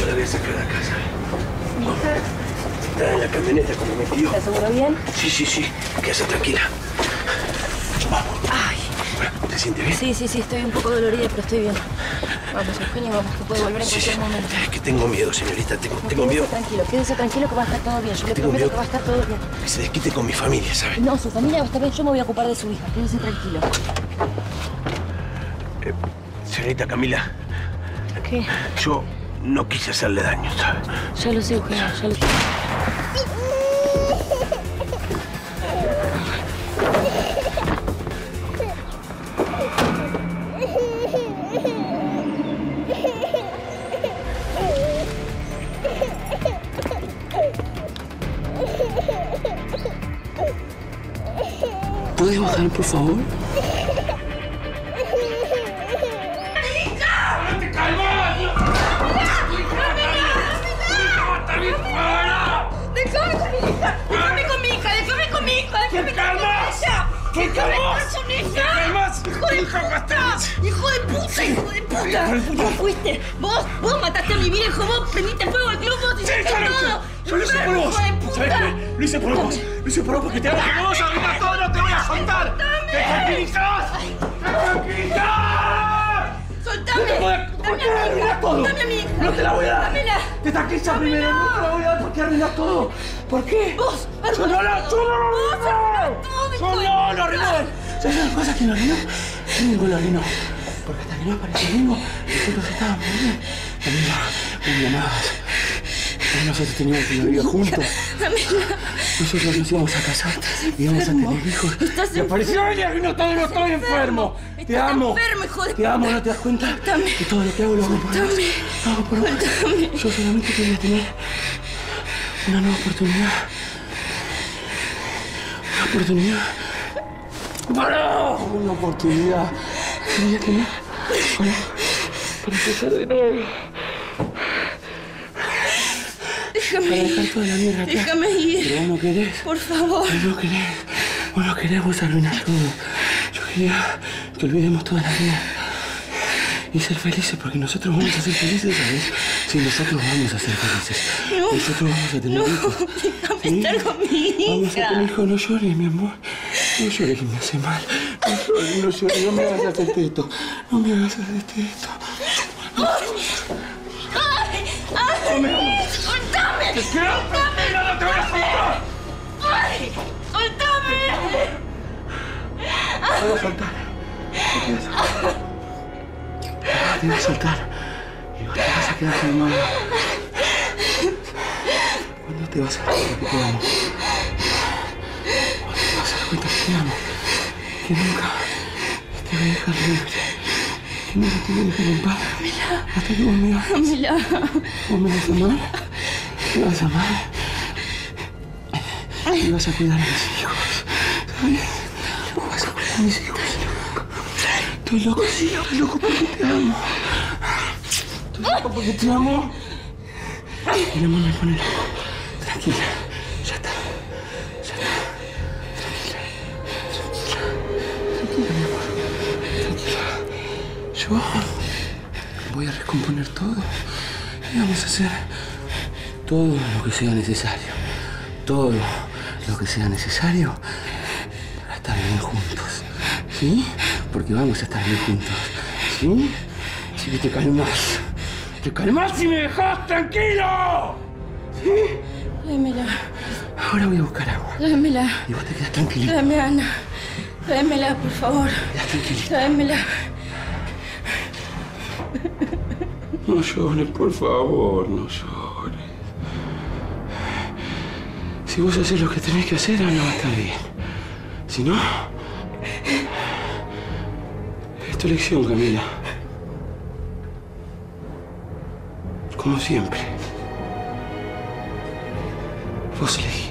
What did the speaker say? Yo la voy a sacar de la casa. Está en la camioneta como me pidió. ¿Estás seguro bien? Sí, sí, sí. Quédate tranquila. Vamos. Ay. ¿Te sientes bien? Sí, sí, sí. Estoy un poco dolorida, pero estoy bien. Vamos, Eugenio, vamos, que puedo volver en cualquier momento. Es que tengo miedo, señorita. Tengo miedo. Quédese tranquilo que va a estar todo bien. Yo le prometo que va a estar todo bien. Que se desquite con mi familia, ¿sabes? No, su familia va a estar bien. Yo me voy a ocupar de su hija. Quédese tranquilo. Señorita Camila. ¿Qué? Yo no quise hacerle daño, ¿sabes? Ya lo sé, Eugenio, ya lo sé. ¿Puedes bajar, por favor? ¡Hijo de puta! ¡Hijo de puta! ¡Vos fuiste! ¡Vos mataste a mi viejo! ¡Vos prendiste fuego al club! ¡Vos hiciste todo! ¡Yo lo hice por vos! ¡Lo hice por vos! ¡Lo hice por vos! ¡Porque te hago como vos! ¡Ahorita todo no te voy a soltar! ¡Te tranquilizás! ¡Soltame! ¡Dame a mi hija! ¡No te la voy a dar! ¡Te tranquilizás primero! ¡No te la voy a dar porque arruinás todo! ¿Por qué? ¡Vos! ¡Yo no lo arruiné! ¡Yo no lo arruiné! ¿Sabes las cosas que lo arruinó? Ninguno lo arruinó. Porque hasta que no apareció Mingo, nosotros estábamos bien. Camila, me llamabas. Nosotros teníamos que vivir juntos. Nosotros nos íbamos a casar y íbamos a tener hijos. Y apareció y arruinó todo, no estoy enfermo. Te amo. Te amo, ¿no te das cuenta? Que todo lo que hago lo hago por vos. Lo hago por vos. Yo solamente quería tener una nueva oportunidad. Una oportunidad. ¡Para! Una oportunidad. Quería tener. Para empezar de nuevo. Déjame ir. Para dejar toda la mierda acá. Déjame ir. Pero vos no querés. Por favor. Vos no querés. Vos no querés, vos arruinás todo. Yo quería que olvidemos toda la vida. Y ser felices, porque nosotros vamos a ser felices, ¿sabes? Sí, nosotros vamos a ser felices. No. Nosotros vamos a tener hijos. Déjame estar con mi hija. Vamos a tener hijos, no llores, mi amor. No llores, me hace mal. No llores, no llores. No me hagas hacerte esto. No me hagas hacerte esto. ¡Ay! ¡Ay! ¡Ay! ¡Soltame! ¡Te quiero! ¡Soltame! ¡No te voy a soltar! ¡Ay! ¡Soltame! Te voy a soltar. Te voy a soltar. Te voy a soltar. Y vos te vas a quedar con mi mamá. ¿Cuándo te vas a quedar con mi mamá? Cuenta que te amo, que nunca te voy a dejar libre, que nunca te voy a dejar en paz. Camila. Hasta que vos me amas. Camila. Vos me vas a amar, me vas a amar y vas a cuidar a mis hijos, ¿sabes? Vos vas a cuidar a mis hijos. Estoy loco, sí, estoy loco porque te amo. Estoy loco porque te amo. Mi amor me pone loco. Tranquila. Yo voy a recomponer todo y vamos a hacer todo lo que sea necesario. Todo lo que sea necesario para estar bien juntos. ¿Sí? Porque vamos a estar bien juntos. ¿Sí? Así que te calmas. Te calmas y me dejas tranquilo. ¿Sí? Dámela. Ahora voy a buscar agua. Dámela. Y vos te quedas tranquilita. Dámela, Ana. Dámela, por favor. Dámela. No llores, por favor, no llores. Si vos haces lo que tenés que hacer, Ana va a estar bien. Si no... Es tu elección, Camila. Como siempre. Vos elegís.